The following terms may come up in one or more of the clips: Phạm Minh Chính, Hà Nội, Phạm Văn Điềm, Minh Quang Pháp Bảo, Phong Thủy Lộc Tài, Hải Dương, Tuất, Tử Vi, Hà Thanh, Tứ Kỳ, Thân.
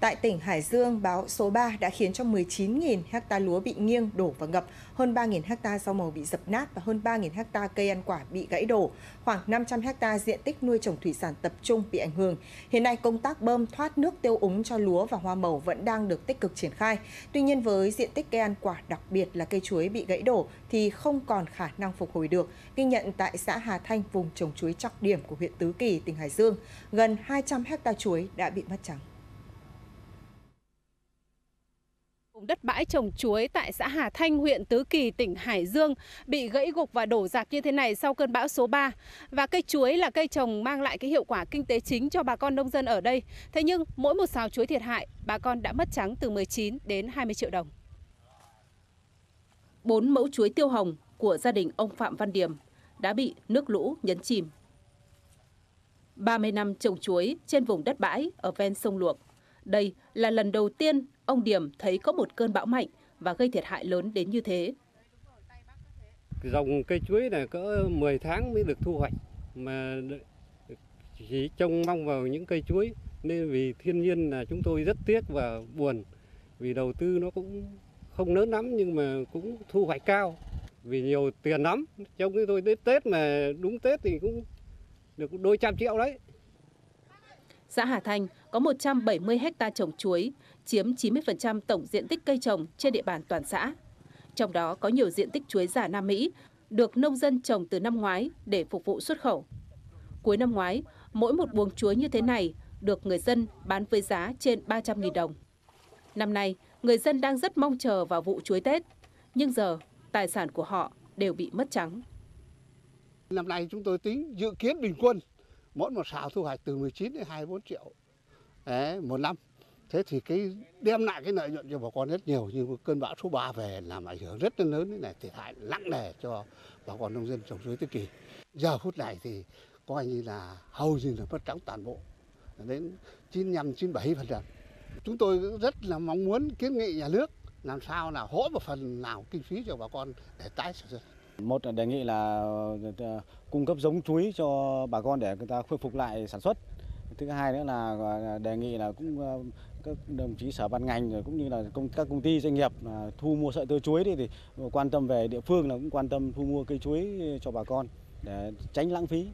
Tại tỉnh Hải Dương, bão số 3 đã khiến cho 19.000 ha lúa bị nghiêng, đổ và ngập, hơn 3.000 ha rau màu bị dập nát và hơn 3.000 ha cây ăn quả bị gãy đổ. Khoảng 500 ha diện tích nuôi trồng thủy sản tập trung bị ảnh hưởng. Hiện nay, công tác bơm thoát nước tiêu úng cho lúa và hoa màu vẫn đang được tích cực triển khai. Tuy nhiên, với diện tích cây ăn quả, đặc biệt là cây chuối bị gãy đổ thì không còn khả năng phục hồi được. Ghi nhận tại xã Hà Thanh, vùng trồng chuối trọng điểm của huyện Tứ Kỳ, tỉnh Hải Dương, gần 200 ha chuối đã bị mất trắng. Vùng đất bãi trồng chuối tại xã Hà Thanh, huyện Tứ Kỳ, tỉnh Hải Dương bị gãy gục và đổ rạp như thế này sau cơn bão số 3. Và cây chuối là cây trồng mang lại cái hiệu quả kinh tế chính cho bà con nông dân ở đây. Thế nhưng mỗi một sào chuối thiệt hại, bà con đã mất trắng từ 19 đến 20 triệu đồng. 4 mẫu chuối tiêu hồng của gia đình ông Phạm Văn Điềm đã bị nước lũ nhấn chìm. 30 năm trồng chuối trên vùng đất bãi ở ven sông Luộc. Đây là lần đầu tiên ông Điềm thấy có một cơn bão mạnh và gây thiệt hại lớn đến như thế. Dòng cây chuối này cỡ 10 tháng mới được thu hoạch, mà chỉ trông mong vào những cây chuối. Nên vì thiên nhiên là chúng tôi rất tiếc và buồn, vì đầu tư nó cũng không lớn lắm nhưng mà cũng thu hoạch cao. Vì nhiều tiền lắm, trong khi tôi đến Tết mà đúng Tết thì cũng được đôi trăm triệu đấy. Xã Hà Thanh có 170 ha trồng chuối, chiếm 90% tổng diện tích cây trồng trên địa bàn toàn xã. Trong đó có nhiều diện tích chuối giả Nam Mỹ được nông dân trồng từ năm ngoái để phục vụ xuất khẩu. Cuối năm ngoái, mỗi một buồng chuối như thế này được người dân bán với giá trên 300.000 đồng. Năm nay, người dân đang rất mong chờ vào vụ chuối Tết, nhưng giờ tài sản của họ đều bị mất trắng. Năm nay chúng tôi tính dự kiến bình quân mỗi một sào thu hoạch từ 19 đến 24 triệu một năm. Thế thì cái đem lại cái lợi nhuận cho bà con rất nhiều, nhưng cơn bão số 3 về làm ảnh hưởng rất lớn đến này, thiệt hại nặng nề cho bà con nông dân trồng chuối Tứ Kỳ. Giờ phút này thì coi như là hầu như là mất trắng toàn bộ, đến 95-97%. Chúng tôi rất là mong muốn kiến nghị nhà nước làm sao là hỗ một phần nào kinh phí cho bà con để tái sản xuất. Một là đề nghị là cung cấp giống chuối cho bà con để người ta khôi phục lại sản xuất. Thứ hai nữa là đề nghị là cũng các đồng chí sở ban ngành rồi cũng như là các công ty doanh nghiệp thu mua sợi tơ chuối thì quan tâm về địa phương, là cũng quan tâm thu mua cây chuối cho bà con để tránh lãng phí.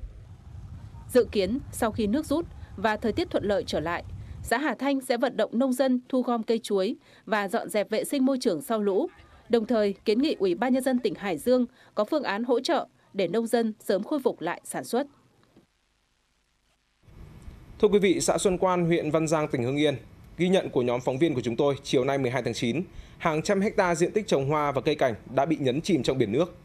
Dự kiến sau khi nước rút và thời tiết thuận lợi trở lại, xã Hà Thanh sẽ vận động nông dân thu gom cây chuối và dọn dẹp vệ sinh môi trường sau lũ. Đồng thời kiến nghị Ủy ban Nhân dân tỉnh Hải Dương có phương án hỗ trợ để nông dân sớm khôi phục lại sản xuất. Thưa quý vị, xã Xuân Quan, huyện Văn Giang, tỉnh Hưng Yên. Ghi nhận của nhóm phóng viên của chúng tôi chiều nay 12 tháng 9, hàng trăm hecta diện tích trồng hoa và cây cảnh đã bị nhấn chìm trong biển nước.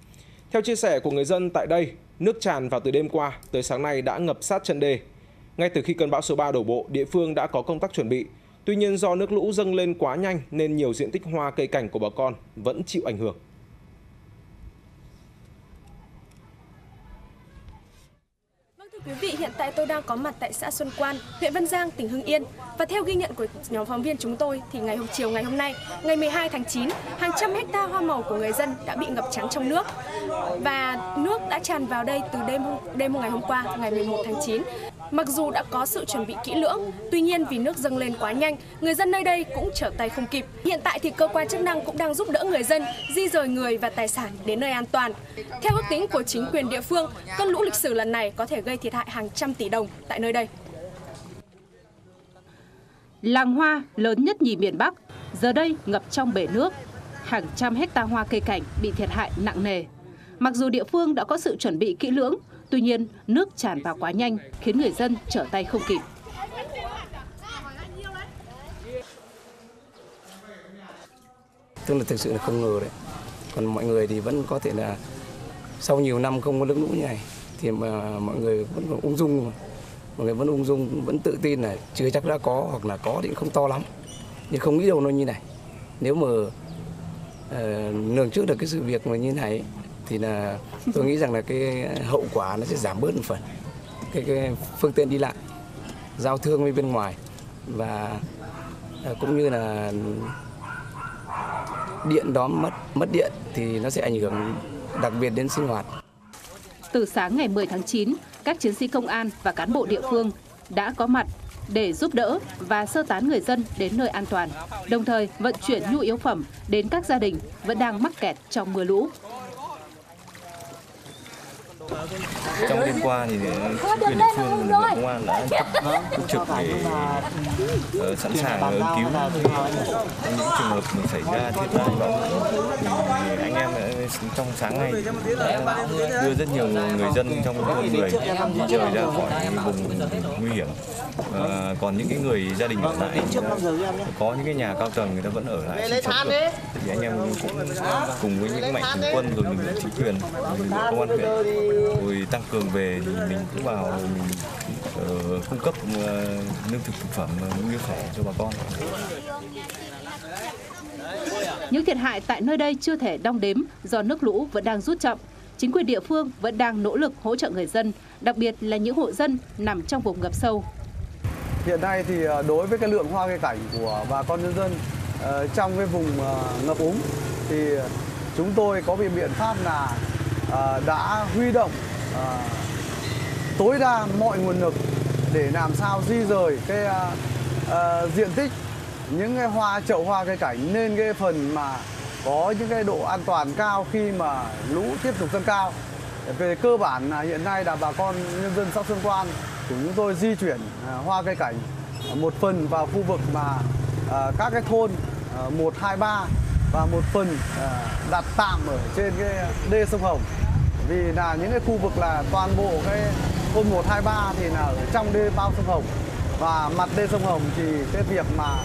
Theo chia sẻ của người dân tại đây, nước tràn vào từ đêm qua tới sáng nay đã ngập sát chân đê. Ngay từ khi cơn bão số 3 đổ bộ, địa phương đã có công tác chuẩn bị. Tuy nhiên do nước lũ dâng lên quá nhanh nên nhiều diện tích hoa cây cảnh của bà con vẫn chịu ảnh hưởng. Quý vị, hiện tại tôi đang có mặt tại xã Xuân Quan, huyện Văn Giang, tỉnh Hưng Yên. Và theo ghi nhận của nhóm phóng viên chúng tôi thì ngày hôm nay, ngày 12 tháng 9, hàng trăm hecta hoa màu của người dân đã bị ngập trắng trong nước. Và nước đã tràn vào đây từ đêm ngày hôm qua, ngày 11 tháng 9. Mặc dù đã có sự chuẩn bị kỹ lưỡng, tuy nhiên vì nước dâng lên quá nhanh, người dân nơi đây cũng trở tay không kịp. Hiện tại thì cơ quan chức năng cũng đang giúp đỡ người dân di rời người và tài sản đến nơi an toàn. Theo ước tính của chính quyền địa phương, cơn lũ lịch sử lần này có thể gây thiệt hại hàng trăm tỷ đồng tại nơi đây. Làng hoa lớn nhất nhì miền Bắc giờ đây ngập trong bể nước, hàng trăm hecta hoa cây cảnh bị thiệt hại nặng nề. Mặc dù địa phương đã có sự chuẩn bị kỹ lưỡng, tuy nhiên nước tràn vào quá nhanh khiến người dân trở tay không kịp. Tức là thực sự là không ngờ đấy. Còn mọi người thì vẫn có thể là sau nhiều năm không có nước lũ như này thì mà mọi người vẫn còn ung dung, vẫn tự tin là chưa chắc đã có, hoặc là có thì không to lắm, nhưng không nghĩ đâu nó như này. Nếu mà lường trước được cái sự việc mà như này thì là tôi nghĩ rằng là cái hậu quả nó sẽ giảm bớt một phần. Cái phương tiện đi lại, giao thương với bên ngoài và cũng như là điện đó mất điện thì nó sẽ ảnh hưởng đặc biệt đến sinh hoạt. Từ sáng ngày 10 tháng 9, các chiến sĩ công an và cán bộ địa phương đã có mặt để giúp đỡ và sơ tán người dân đến nơi an toàn, đồng thời vận chuyển nhu yếu phẩm đến các gia đình vẫn đang mắc kẹt trong mưa lũ. Trong đêm qua thì chính quyền địa phương, lực lượng công an đã túc trực để sẵn sàng cứu những trường hợp xảy ra thiên tai bão lũ. Anh em trong sáng nay đã đưa rất nhiều người dân trong thôn người di dời ra khỏi vùng nguy hiểm. Còn những cái người gia đình ở lại, có những cái nhà cao tầng người ta vẫn ở lại sinh sống được. Thì anh em cũng cùng với những mạnh thường quân rồi lực lượng chính quyền, lực lượng công an huyện rồi tăng cường về thì mình cũng vào mình cung cấp lương thực thực phẩm nhu yếu phẩm cho bà con. Những thiệt hại tại nơi đây chưa thể đong đếm do nước lũ vẫn đang rút chậm. Chính quyền địa phương vẫn đang nỗ lực hỗ trợ người dân, đặc biệt là những hộ dân nằm trong vùng ngập sâu. Hiện nay thì đối với cái lượng hoa cây cảnh của bà con nhân dân trong cái vùng ngập úng thì chúng tôi có biện pháp là đã huy động tối đa mọi nguồn lực để làm sao di rời cái diện tích những cái chậu hoa cây cảnh lên cái phần mà có những cái độ an toàn cao khi mà lũ tiếp tục dâng cao. Về cơ bản là hiện nay là bà con nhân dân xã Xuân Quan của chúng tôi di chuyển hoa cây cảnh một phần vào khu vực mà các cái thôn 1, 2, 3 và một phần đặt tạm ở trên cái đê sông Hồng. Vì là những cái khu vực là toàn bộ cái thôn 1, 2, 3 thì là ở trong đê bao sông Hồng. Và mặt đê sông Hồng thì cái việc mà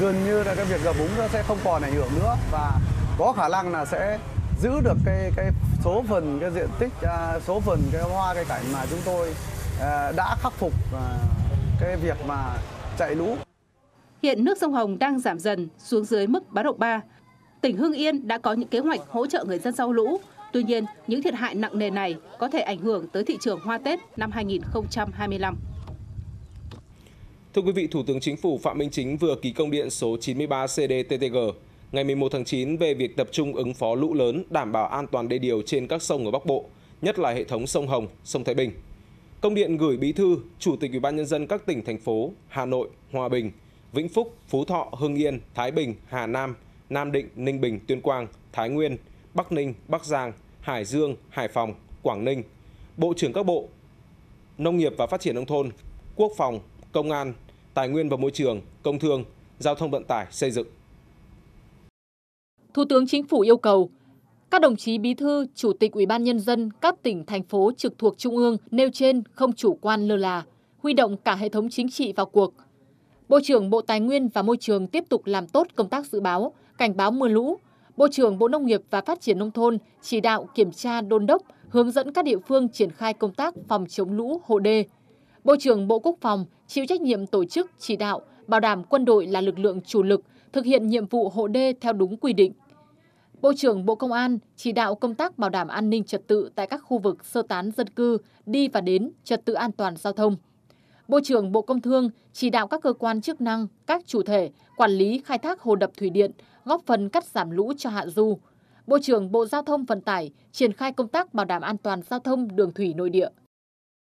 gần như là cái việc ngập úng nó sẽ không còn ảnh hưởng nữa và có khả năng là sẽ giữ được cái số phần cái diện tích, số phần cái hoa cây cảnh mà chúng tôi đã khắc phục cái việc mà chạy lũ. Hiện nước sông Hồng đang giảm dần xuống dưới mức báo động 3. Tỉnh Hưng Yên đã có những kế hoạch hỗ trợ người dân sau lũ. Tuy nhiên, những thiệt hại nặng nề này có thể ảnh hưởng tới thị trường hoa Tết năm 2025. Thưa quý vị, Thủ tướng Chính phủ Phạm Minh Chính vừa ký công điện số 93 CĐ-TTG ngày 11 tháng 9 về việc tập trung ứng phó lũ lớn, đảm bảo an toàn đê điều trên các sông ở Bắc Bộ, nhất là hệ thống sông Hồng, sông Thái Bình. Công điện gửi Bí thư, Chủ tịch Ủy ban nhân dân các tỉnh thành phố Hà Nội, Hòa Bình, Vĩnh Phúc, Phú Thọ, Hưng Yên, Thái Bình, Hà Nam, Nam Định, Ninh Bình, Tuyên Quang, Thái Nguyên, Bắc Ninh, Bắc Giang, Hải Dương, Hải Phòng, Quảng Ninh, Bộ trưởng các bộ Nông nghiệp và Phát triển nông thôn, Quốc phòng, Công an, Tài nguyên và Môi trường, Công thương, Giao thông vận tải, Xây dựng. Thủ tướng Chính phủ yêu cầu các đồng chí Bí thư, Chủ tịch Ủy ban nhân dân các tỉnh thành phố trực thuộc Trung ương nêu trên không chủ quan lơ là, huy động cả hệ thống chính trị vào cuộc. Bộ trưởng Bộ Tài nguyên và Môi trường tiếp tục làm tốt công tác dự báo, cảnh báo mưa lũ. Bộ trưởng Bộ Nông nghiệp và Phát triển nông thôn chỉ đạo kiểm tra đôn đốc, hướng dẫn các địa phương triển khai công tác phòng chống lũ hộ đê. Bộ trưởng Bộ Quốc phòng chịu trách nhiệm tổ chức, chỉ đạo, bảo đảm quân đội là lực lượng chủ lực thực hiện nhiệm vụ hộ đê theo đúng quy định. Bộ trưởng Bộ Công an chỉ đạo công tác bảo đảm an ninh trật tự tại các khu vực sơ tán dân cư, đi và đến, trật tự an toàn giao thông. Bộ trưởng Bộ Công Thương chỉ đạo các cơ quan chức năng, các chủ thể, quản lý khai thác hồ đập thủy điện, góp phần cắt giảm lũ cho hạ du. Bộ trưởng Bộ Giao thông Vận tải triển khai công tác bảo đảm an toàn giao thông đường thủy nội địa.